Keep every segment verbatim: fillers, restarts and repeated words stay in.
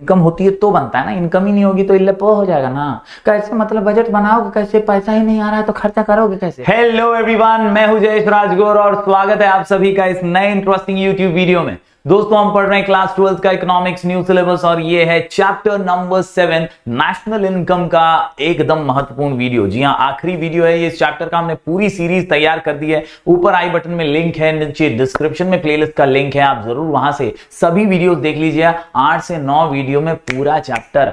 Income होती है तो बनता है ना, इनकम ही नहीं होगी तो इल्ले पो हो जाएगा ना। कैसे मतलब बजट बनाओगे कैसे, पैसा ही नहीं आ रहा है तो खर्चा करोगे कैसे। हेलो एवरीवन, मैं हूं जयेश राजगोर और स्वागत है आप सभी का इस नए इंटरेस्टिंग यूट्यूब वीडियो में। दोस्तों हम पढ़ रहे हैं क्लास ट्वेल्थ का इकोनॉमिक्स न्यू सिलेबस और ये है chapter number seven national income का एकदम महत्वपूर्ण वीडियो। जी हाँ, आखिरी वीडियो है ये इस चैप्टर का। हमने पूरी सीरीज तैयार कर दी है, ऊपर आई बटन में लिंक है, नीचे डिस्क्रिप्शन में प्लेलिस्ट का लिंक है, आप जरूर वहां से सभी वीडियो देख लीजिए। आठ से नौ वीडियो में पूरा चैप्टर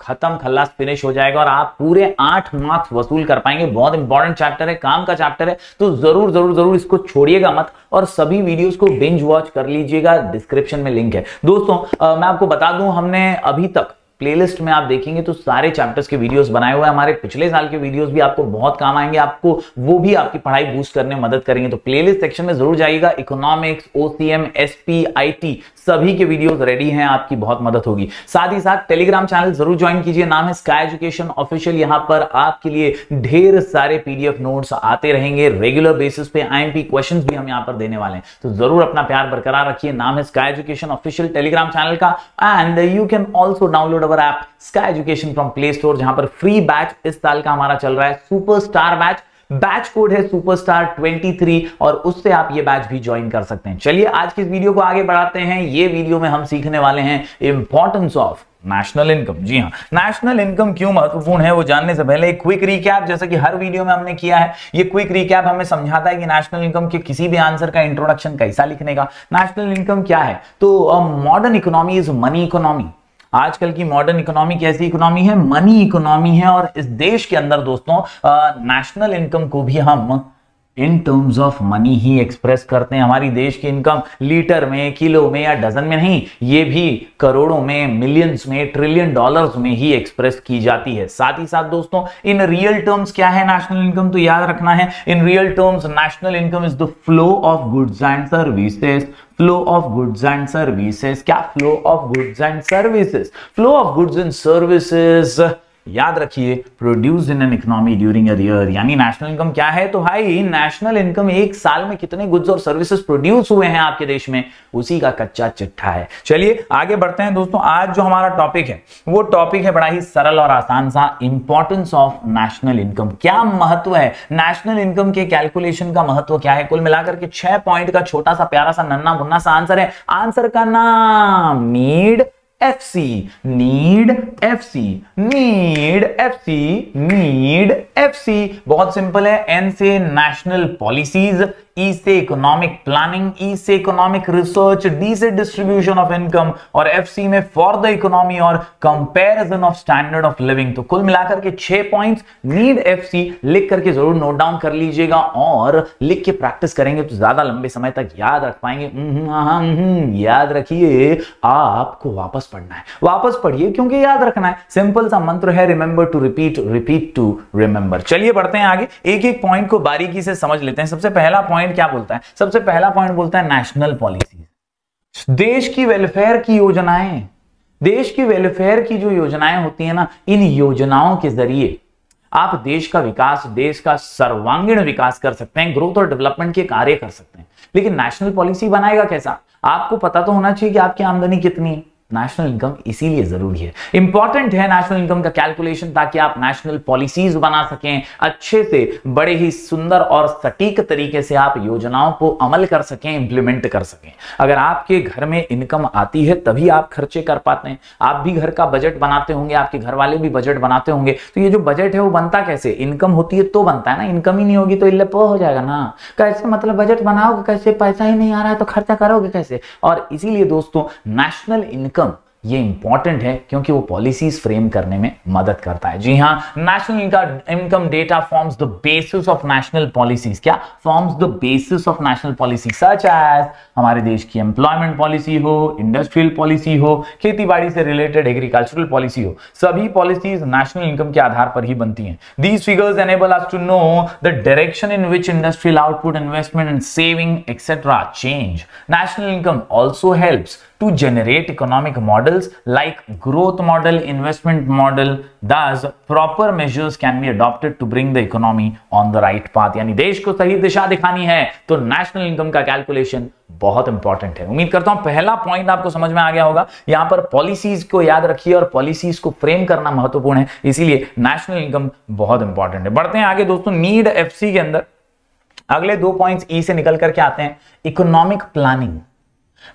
खत्म खल्लास फिनिश हो जाएगा और आप पूरे आठ मार्क्स वसूल कर पाएंगे। बहुत इंपॉर्टेंट चैप्टर है, काम का चैप्टर है, तो जरूर जरूर जरूर इसको छोड़िएगा मत और सभी वीडियोस को बिंज वॉच कर लीजिएगा। डिस्क्रिप्शन में लिंक है। दोस्तों आ, मैं आपको बता दूं, हमने अभी तक प्लेलिस्ट में आप देखेंगे तो सारे चैप्टर्स के वीडियोस बनाए हुए हैं। हमारे पिछले साल के वीडियोस भी आपको बहुत काम आएंगे, आपको वो भी आपकी पढ़ाई बूस्ट करने में मदद करेंगे। तो प्लेलिस्ट सेक्शन में जरूर जाइएगा। इकोनॉमिक्स, ओसीएम, एसपी, आईटी सभी के वीडियोस रेडी हैं, आपकी बहुत मदद होगी। साथ ही साथ टेलीग्राम चैनल जरूर ज्वाइन कीजिए, नाम है स्काई एजुकेशन ऑफिशियल। यहाँ पर आपके लिए ढेर सारे पीडीएफ नोट्स आते रहेंगे रेगुलर बेसिस पे। आईएमपी क्वेश्चंस भी हम यहाँ पर देने वाले हैं, तो जरूर अपना प्यार बरकरार रखिए। नाम है Sky Education official Telegram channel का। And you can also download app Sky Education from Play Store, जहां पर फ्री बैच इस साल का हमारा चल रहा है सुपरस्टार बैच। बैच कोड है सुपरस्टार तेईस और उससे आप ये बैच भी ज्वाइन कर सकते हैं। चलिए आज की इस वीडियो को आगे बढ़ाते हैं। ये वीडियो में हम सीखने वाले हैं इंपॉर्टेंस ऑफ नेशनल इनकम। जी हाँ, नेशनल इनकम क्यों महत्वपूर्ण है वो जानने से पहले एक क्विक रिकैप, जैसा कि हर वीडियो में हमने किया है। ये क्विक रिकैप हमें समझाता है कि नेशनल इनकम के किसी भी आंसर का इंट्रोडक्शन कैसा लिखने का। नेशनल इनकम क्या है? तो modern economy is money economy. आजकल की मॉडर्न इकोनॉमी कैसी इकोनॉमी है? मनी इकोनॉमी है। और इस देश के अंदर दोस्तों नेशनल इनकम को भी हम इन टर्म्स ऑफ मनी ही एक्सप्रेस करते हैं। हमारी देश की इनकम लीटर में, किलो में या डजन में नहीं, ये भी करोड़ों में, मिलियंस में, ट्रिलियन डॉलर्स में ही एक्सप्रेस की जाती है। साथ ही साथ दोस्तों इन रियल टर्म्स क्या है नेशनल इनकम, तो याद रखना है in real terms national income is the flow of goods and services. Flow of goods and services, क्या? Flow of goods and services. Flow of goods and services याद रखिए produce in an economy during a year. यानी national income क्या है? तो भाई national income एक साल में कितने गुड्स और सर्विसेज प्रोड्यूस हुए हैं आपके देश में, उसी का कच्चा चिट्ठा है। चलिए आगे बढ़ते हैं दोस्तों। आज जो हमारा टॉपिक है वो टॉपिक है बड़ा ही सरल और आसान सा, इंपॉर्टेंस ऑफ नेशनल इनकम। क्या महत्व है नेशनल इनकम के, कैलकुलेशन का महत्व क्या है। कुल मिलाकर के छह पॉइंट का छोटा सा प्यारा सा नन्ना मुन्ना सा आंसर है। आंसर का नाम need FC, need FC, need FC, need FC. बहुत सिंपल है। एन से नेशनल पॉलिसीज, ई से इकोनॉमिक प्लानिंग, ई से इकोनॉमिक रिसर्च, डी से डिस्ट्रीब्यूशन ऑफ इनकम और एफ सी में फॉर द इकोनॉमी और comparison of standard of living. तो कुल मिलाकर के छह पॉइंट्स नीड एफ सी लिख करके जरूर नोट डाउन कर लीजिएगा और लिख के प्रैक्टिस करेंगे तो ज्यादा लंबे समय तक याद रख पाएंगे। हम्म, याद रखिए आपको वापस पढ़ना है, वापस पढ़िए क्योंकि याद रखना है। सिंपल सा मंत्र है, remember to repeat, repeat to remember. चलिए बढ़ते हैं आगे, एक एक पॉइंट को बारीकी से समझ लेते हैं। सबसे पहला पॉइंट क्या बोलता है? सबसे पहला पॉइंट बोलता है नेशनल पॉलिसीज, देश की वेलफेयर की योजनाएं। देश की वेलफेयर की जो योजनाएं होती है ना, इन योजनाओं के जरिए आप देश का विकास, देश का सर्वांगीण विकास कर सकते हैं, ग्रोथ और डेवलपमेंट के कार्य कर सकते हैं। लेकिन नेशनल पॉलिसी बनाएगा कैसा, आपको पता तो होना चाहिए कि आपकी आमदनी कितनी है। नेशनल इनकम इसीलिए जरूरी है, इंपॉर्टेंट है नेशनल इनकम का कैलकुलेशन, ताकि आप नेशनल पॉलिसीज बना सकें अच्छे से, बड़े ही सुंदर और सटीक तरीके से आप योजनाओं को अमल कर सकें, इंप्लीमेंट कर सकें। अगर आपके घर में इनकम आती है तभी आप खर्चे कर पाते हैं। आप भी घर का बजट बनाते होंगे, आपके घर वाले भी बजट बनाते होंगे। तो ये जो बजट है वो बनता कैसे? इनकम होती है तो बनता है ना, इनकम ही नहीं होगी तो इल्ले पो हो जाएगा ना। कैसे मतलब बजट बनाओगे कैसे, पैसा ही नहीं आ रहा है तो खर्चा करोगे कैसे। और इसीलिए दोस्तों नेशनल इनकम ये इंपॉर्टेंट है, क्योंकि वो पॉलिसीज फ्रेम करने में मदद करता है। जी हाँ, national income data forms the basis of national policies. क्या? Forms the basis of national policy, such as हमारे देश की एम्प्लॉयमेंट पॉलिसी हो, इंडस्ट्रियल पॉलिसी हो, खेतीबाड़ी से रिलेटेड एग्रीकल्चरल पॉलिसी हो, सभी पॉलिसीज नेशनल इनकम के आधार पर ही बनती हैं। These figures enable us to know the direction in which industrial output, investment and saving etcetera change. National income also helps to generate economic models like growth model, investment model. Thus, proper measures can be adopted to bring the economy on the right path. यानी देश को सही दिशा दिखानी है तो national income का calculation बहुत important है. उम्मीद करता हूं पहला पॉइंट आपको समझ में आ गया होगा. यहां पर पॉलिसीज को याद रखिए और पॉलिसीज को फ्रेम करना महत्वपूर्ण है, इसीलिए नेशनल इनकम बहुत इंपॉर्टेंट है. बढ़ते हैं आगे दोस्तों. नीड एफसी के अंदर अगले दो पॉइंट्स ई से निकल करके आते हैं. इकोनॉमिक प्लानिंग,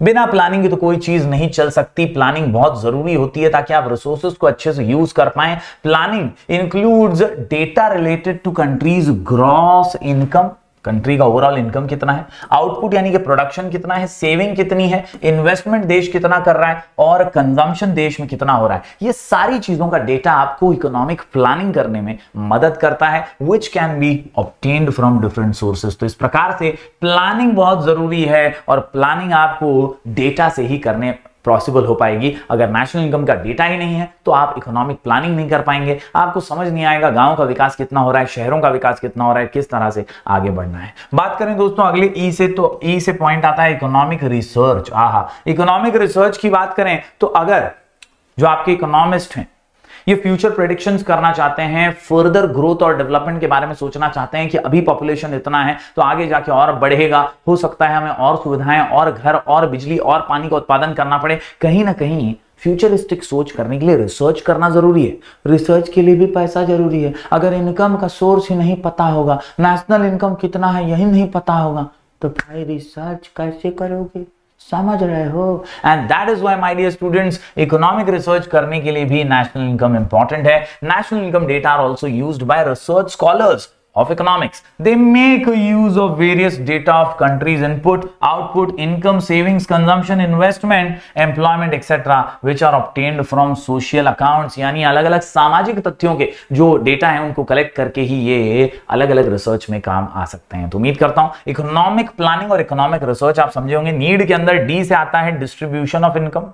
बिना प्लानिंग के तो कोई चीज नहीं चल सकती. प्लानिंग बहुत जरूरी होती है ताकि आप रिसोर्सेज को अच्छे से यूज कर पाए. Planning includes data related to countries gross income, country का ओवरऑल इनकम कितना है, आउटपुट यानी कि प्रोडक्शन कितना है, सेविंग कितनी है, इन्वेस्टमेंट देश कितना कर रहा है और कंजम्पशन देश में कितना हो रहा है. ये सारी चीजों का डेटा आपको इकोनॉमिक प्लानिंग करने में मदद करता है, which can be obtained from different sources. तो इस प्रकार से प्लानिंग बहुत जरूरी है और प्लानिंग आपको डेटा से ही करने पॉसिबल हो पाएगी. अगर नेशनल इनकम का डेटा ही नहीं है तो आप इकोनॉमिक प्लानिंग नहीं कर पाएंगे. आपको समझ नहीं आएगा गांव का विकास कितना हो रहा है, शहरों का विकास कितना हो रहा है, किस तरह से आगे बढ़ना है. बात करें दोस्तों अगले ई से, तो ई से पॉइंट आता है इकोनॉमिक रिसर्च. आहा, इकोनॉमिक रिसर्च की बात करें तो अगर जो आपके इकोनॉमिस्ट हैं ये फ्यूचर प्रेडिक्शंस करना चाहते हैं, फर्दर ग्रोथ और डेवलपमेंट के बारे में सोचना चाहते हैं कि अभी पॉपुलेशन इतना है तो आगे जाके और बढ़ेगा, हो सकता है हमें और सुविधाएं और घर और बिजली और पानी का उत्पादन करना पड़े, कहीं ना कहीं फ्यूचरिस्टिक सोच करने के लिए रिसर्च करना जरूरी है. रिसर्च के लिए भी पैसा जरूरी है. अगर इनकम का सोर्स ही नहीं पता होगा, नेशनल इनकम कितना है यही नहीं पता होगा तो भाई रिसर्च कैसे करोगे, समझ रहे हो. And that is why my dear students, economic research करने के लिए भी नेशनल इनकम इंपॉर्टेंट है. National income data are also used by research scholars of economics. They make use of various data of countries input, output, income, savings, consumption, investment, employment etcetera, which are obtained from social accounts. यानी अलग अलग सामाजिक तथ्यों के जो data है उनको collect करके ही ये अलग अलग रिसर्च में काम आ सकते हैं. तो उम्मीद करता हूं इकोनॉमिक प्लानिंग और इकोनॉमिक रिसर्च आप समझे होंगे. नीड के अंदर डी से आता है डिस्ट्रीब्यूशन ऑफ इनकम,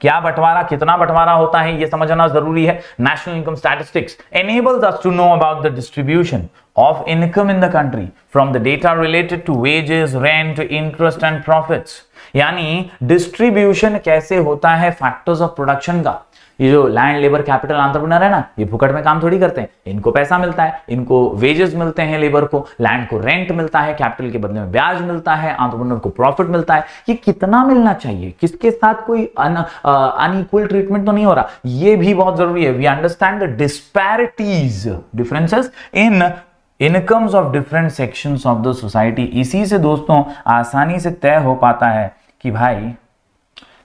क्या बंटवारा, कितना बंटवारा होता है ये समझना जरूरी है. National income statistics enables us to know about the distribution of income in the country from the data related to wages, rent, interest and profits. यानी डिस्ट्रीब्यूशन कैसे होता है फैक्टर्स ऑफ प्रोडक्शन का. ये जो लैंड, लेबर, कैपिटल, एंटरप्रेन्योर है ना, ये फुकट में काम थोड़ी करते हैं. इनको पैसा मिलता है, इनको वेजेस मिलते हैं, लेबर को, लैंड को रेंट मिलता है, कैपिटल के बदले में ब्याज मिलता है, एंटरप्रेन्योर को प्रॉफिट मिलता है. ये कितना मिलना चाहिए, किसके साथ कोई अनइक्वल ट्रीटमेंट तो नहीं हो रहा, ये भी बहुत जरूरी है. We understand the disparities, differences in incomes of different sections of the society. इसी से दोस्तों आसानी से तय हो पाता है कि भाई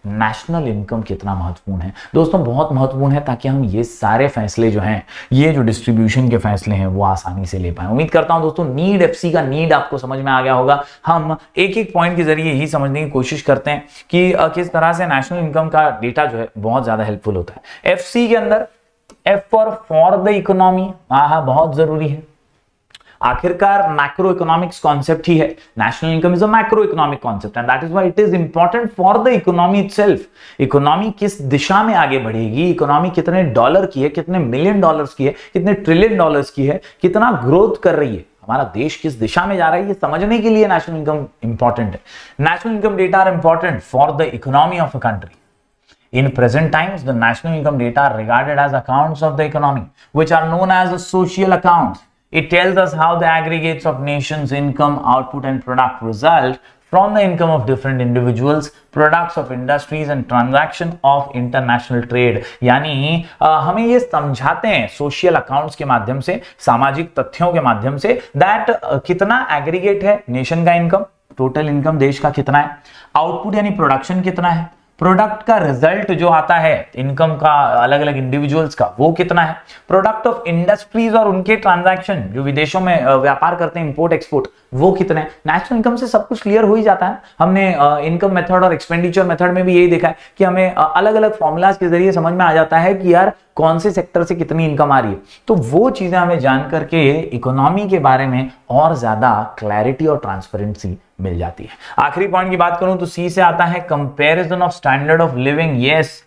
नेशनल इनकम कितना महत्वपूर्ण है. दोस्तों बहुत महत्वपूर्ण है ताकि हम ये सारे फैसले जो हैं, ये जो डिस्ट्रीब्यूशन के फैसले हैं वो आसानी से ले पाए. उम्मीद करता हूं दोस्तों नीड एफसी का नीड आपको समझ में आ गया होगा. हम एक एक पॉइंट के जरिए ही समझने की कोशिश करते हैं कि किस तरह से नेशनल इनकम का डेटा जो है बहुत ज्यादा हेल्पफुल होता है. एफसी के अंदर F for for the economy, आहा बहुत जरूरी है. आखिरकार मैक्रो इकोनॉमिक्स कॉन्सेप्ट ही है. National income is a macro economic concept and that is why it is important for the economy itself. Economy किस दिशा में आगे बढ़ेगी, इकोनॉमी कितने डॉलर की है, कितने मिलियन डॉलर्स की है, कितने ट्रिलियन डॉलर्स की है, कितना ग्रोथ कर रही है, हमारा देश किस दिशा में जा रहा है, ये समझने के लिए नेशनल इनकम इंपॉर्टेंट है. National income data are important for the economy of a country. In present times, the national income data are regarded as accounts of the economy, which are known as the social accounts. It tells us how the aggregates of nations' income, output, and product result from the income of different individuals, products of industries, and transaction of international trade. यानी हमें ये समझाते हैं social accounts के माध्यम से, सामाजिक तथ्यों के माध्यम से, that कितना aggregate है नेशन का इनकम, टोटल इनकम देश का कितना है, आउटपुट यानी प्रोडक्शन कितना है, प्रोडक्ट का रिजल्ट जो आता है इनकम का अलग अलग इंडिविजुअल्स का वो कितना है, प्रोडक्ट ऑफ इंडस्ट्रीज और उनके ट्रांजैक्शन जो विदेशों में व्यापार करते हैं इंपोर्ट एक्सपोर्ट वो कितना है. नेशनल इनकम से सब कुछ क्लियर हो ही जाता है. हमने इनकम मेथड और एक्सपेंडिचर मेथड में भी यही देखा है कि हमें अलग अलग फॉर्मुलाज के जरिए समझ में आ जाता है कि यार कौन से सेक्टर से कितनी इनकम आ रही है. तो वो चीजें हमें जान करके इकोनॉमी के बारे में और ज्यादा क्लैरिटी और ट्रांसपेरेंसी मिल जाती है. आखिरी पॉइंट की बात करूं तो सी से आता है comparison of standard of living. Yes,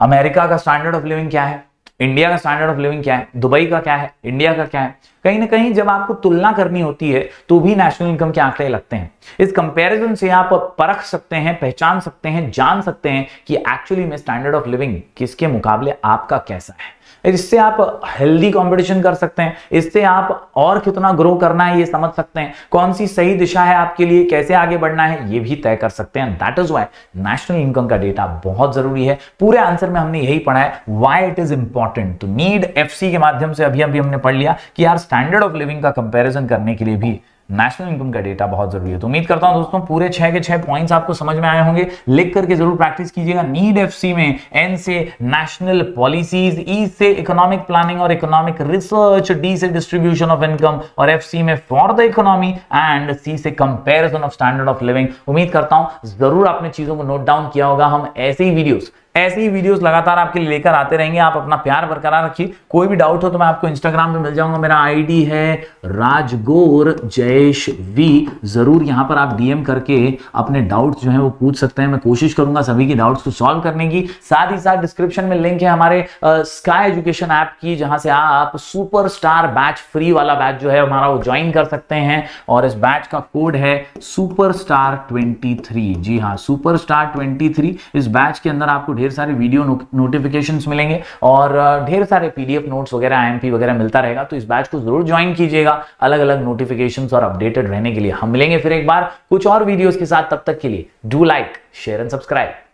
America का स्टैंडर्ड ऑफ लिविंग क्या है, इंडिया का स्टैंडर्ड ऑफ लिविंग क्या है, दुबई का क्या है, इंडिया का क्या है, कहीं ना कहीं जब आपको तुलना करनी होती है तो भी नेशनल इनकम के आंकड़े लगते हैं। इस कंपैरिजन से आप परख सकते हैं, पहचान सकते हैं, जान सकते हैं कि एक्चुअली में स्टैंडर्ड ऑफ लिविंग किसके मुकाबले आपका कैसा है। इससे आप हेल्दी कंपटीशन कर सकते हैं, इससे आप और कितना ग्रो करना है ये समझ सकते हैं, कौन सी सही दिशा है आपके लिए, कैसे आगे बढ़ना है ये भी तय कर सकते हैं। That is why national income का डेटा बहुत जरूरी है। पूरे आंसर में हमने यही पढ़ा है, वाई इट इज इंपॉर्टेंट। तो नीड एफसी के माध्यम से अभी अभी हमने पढ़ लिया कि यार स्टैंडर्ड ऑफ लिविंग का कंपेरिजन करने के लिए भी नेशनल इनकम का डेटा बहुत जरूरी है। तो उम्मीद करता हूं दोस्तों पूरे छह के छह पॉइंट्स आपको समझ में आए होंगे। लिख करके जरूर प्रैक्टिस कीजिएगा। नीड एफसी में एन से नेशनल पॉलिसीज, ई से इकोनॉमिक प्लानिंग और इकोनॉमिक रिसर्च, डी से डिस्ट्रीब्यूशन ऑफ इनकम और एफसी में for the economy and C से comparison of standard of living. उम्मीद करता हूं जरूर आपने चीजों को नोट डाउन किया होगा। हम ऐसे ही वीडियोस ऐसे ही वीडियोस लगातार आपके लिए लेकर आते रहेंगे। आप अपना प्यार बरकरार रखिए। कोई भी डाउट हो तो मैं आपको इंस्टाग्राम पे मिल जाऊंगा। मेरा आईडी है राजगोर जयेश वी। जरूर यहां पर आप डीएम करके अपने डाउट्स जो है वो पूछ सकते हैं। मैं कोशिश करूंगा सभी की डाउट्स को सॉल्व करने की। साथ ही साथ डिस्क्रिप्शन में लिंक है हमारे स्काई एजुकेशन ऐप की, जहां से आप सुपर स्टार बैच, फ्री वाला बैच जो है हमारा, वो ज्वाइन कर सकते हैं। और इस बैच का कोड है सुपर स्टार ट्वेंटी थ्री। जी हाँ, सुपर स्टार ट्वेंटी थ्री। इस बैच के अंदर आपको ढेर सारे वीडियो नो, नोटिफिकेशंस मिलेंगे और ढेर सारे पीडीएफ नोट्स वगैरह, आईएमपी वगैरह मिलता रहेगा। तो इस बैच को जरूर ज्वाइन कीजिएगा अलग अलग नोटिफिकेशंस और अपडेटेड रहने के लिए। हम मिलेंगे फिर एक बार कुछ और वीडियोस के साथ। तब तक के लिए do like, share and subscribe.